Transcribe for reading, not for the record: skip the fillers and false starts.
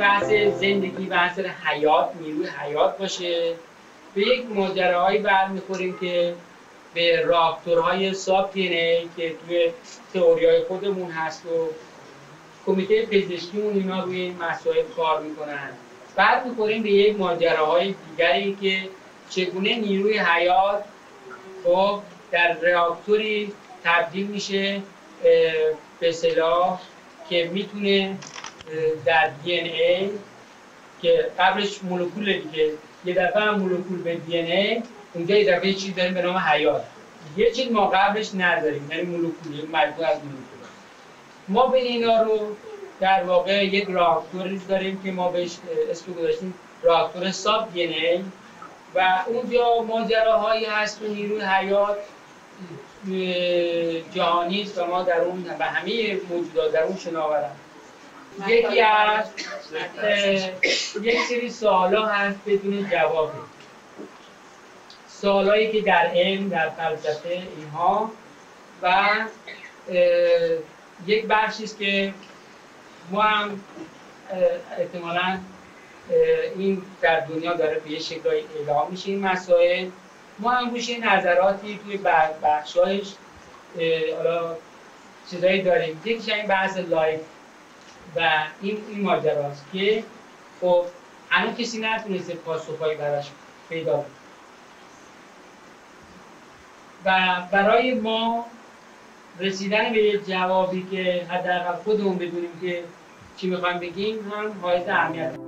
بحث زندگی و اثر حیات، نیروی حیات باشه. به یک ماجراهایی برمیخوریم که به راکتورهای ساب دی ان ای که توی تئوریای خودمون هست و کمیته پزشکیمون اینا روی این مسائل کار میکنن. بعد میخوریم به یک ماجراهای دیگری که چگونه نیروی حیات خب در راکتوری تبدیل میشه به اصطلاح که میتونه در دی ان ای که قبلش مولکوله دیگه، یه دفعه هم مولکول به دی ان ای، اونجا یه دفعه چیزی داریم به نام حیات. یه چیز ما قبلش نداریم، یعنی مولکول، یه مجموعه از مولکول. ما بین اینا رو در واقع یک راکتوری داریم که ما بهش اسم گذاشتیم راکتور ساب دی ان ای و اونجا ماجراهایی هست و نیروی حیات جهانی است و ما در اون و همه موجودات در اون شناورند. یکی از یک سری سوالا هست بدون جواب، سوالایی که در علم، در فلسفه اینها و یک بخشی است که ما هم احتمالاً این در دنیا داره به یه شکلی اعلام میشه این مسائل. ما هم روش نظراتی توی بخشایش حالا چیزایی داریم. یکیش این بحث لایف و این ماجراست که خب هنوز کسی نتونسته پاسخهایی براش پیدا کنه و برای ما رسیدن به جوابی که حداقل خودمون بدونیم که چی میخوایم بگیم هم حائز اهمیت